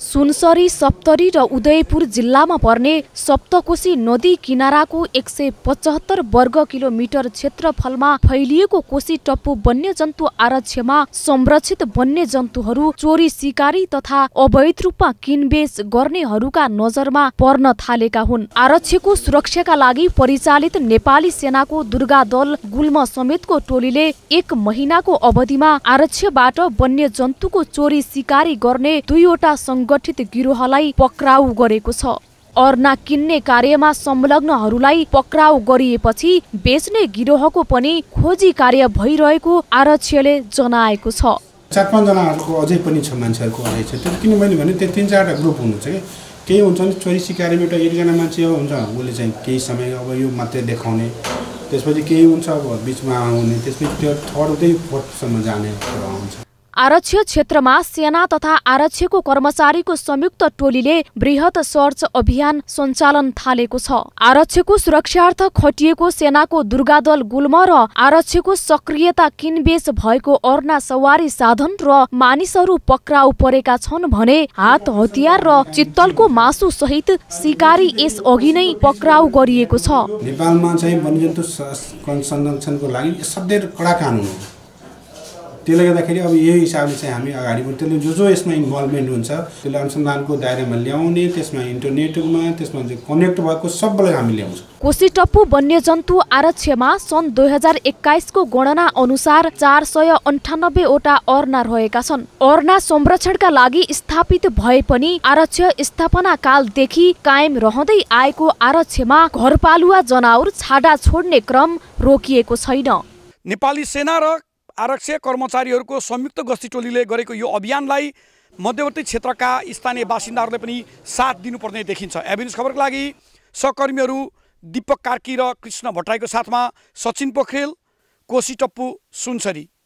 सुनसरी सप्तरी र उदयपुर जिल्लामा पर्ने सप्तकोसी नदी किनाराको 175 वर्ग किलोमिटर क्षेत्रफलमा फैलिएको कोसी टप्पू वन्यजन्तु आरक्षमा संरक्षित वन्यजन्तुहरू चोरी सिकारी तथा अवैध रूपमा किनबेच गर्नेहरूका नजरमा पर्न थालेका हुन्। आरक्षको सुरक्षाका लागि परिचालित नेपाली सेनाको दुर्गा दल गुल्म समेतको टोलीले 1 महिनाको अवधिमा आरक्षबाट वन्यजन्तुको चोरी सिकारी गर्ने दुईवटा गठित गिरोहलाई पक्राउ गरेको छ। अर्ना किन्ने कार्यमा संलग्नहरूलाई पक्राउ गरिएपछि बेच्ने गिरोहको पनि खोजी कार्य भइरहेको आरक्षले जनाएको छ। 4-5 जनाहरुको अझै पनि छ मान्छेहरुको अझै छ। त्यो किन मैले भने त्यो 3-4 ग्रुप हुनुहुन्छ के केही हुन्छन् चोरी सिकारीमा एउटा एकजना मान्छे हुन्छ उसले चाहिँ केही समय अब यो मात्रै देखाउने त्यसपछि केही हुन्छ अब बीचमा आउने त्यसपछि त्यो थर्डै फोर्थसम्म जाने कुरा हुन्छ। आरक्ष क्षेत्रमा सेना तथा आरक्षको कर्मचारीको संयुक्त टोलीले बृहत सर्च अभियान सञ्चालन थालेको छ। आरक्षको सुरक्षार्थ खटिएको सेनाको दुर्गा दल गुल्म र आरक्षको सक्रियता किनबेच भएको अर्ना सवारी साधन र मानिसहरू पक्राउ परेका छन् भने हात हतियार र चित्तलको मासु सहित सिकारी यस अघि नै पक्राउ गरिएको छ। नेपालमा चाहिँ वन्यजन्तु संरक्षणको लागि सधैँ कडा कानुन हो। त्यसले गर्दाखेरि अब यही हिसाबले चाहिँ हामी अगाडि बढ्दै जो यसमा इन्भल्भमेन्ट हुन्छ त्यसलाई अनुसन्धानको दायरामा ल्याउने त्यसमा इन्टरनेटमा त्यसमा कनेक्ट भएको सबैलाई हामी ल्याउँछौँ। कोसी टप्पू वन्यजन्तु आरक्षमा सन् 2021 को गणना अनुसार 498 वटा अर्ना रहेका छन्। अर्ना संरक्षणका लागि स्थापित भए पनि आरक्ष स्थापना कालदेखि कायम रहँदै आएको आरक्षमा घरपालुवा जनावर छाडा छोड्ने क्रम रोकिएको छैन। नेपाली सेना र आरक्ष कर्मचारीहरूको संयुक्त गस्ती टोलीले गरेको यो अभियानलाई मध्यवर्ती क्षेत्रका स्थानीय बासिन्दाहरूले पनि साथ दिनुपर्ने देखिन्छ। एभिन्युज खबरको लागि सहकर्मीहरू दीपक कार्की र रिष्ण भट्टाईको साथमा सचिन पोखर, कोसी टप्पू, सुनसरी।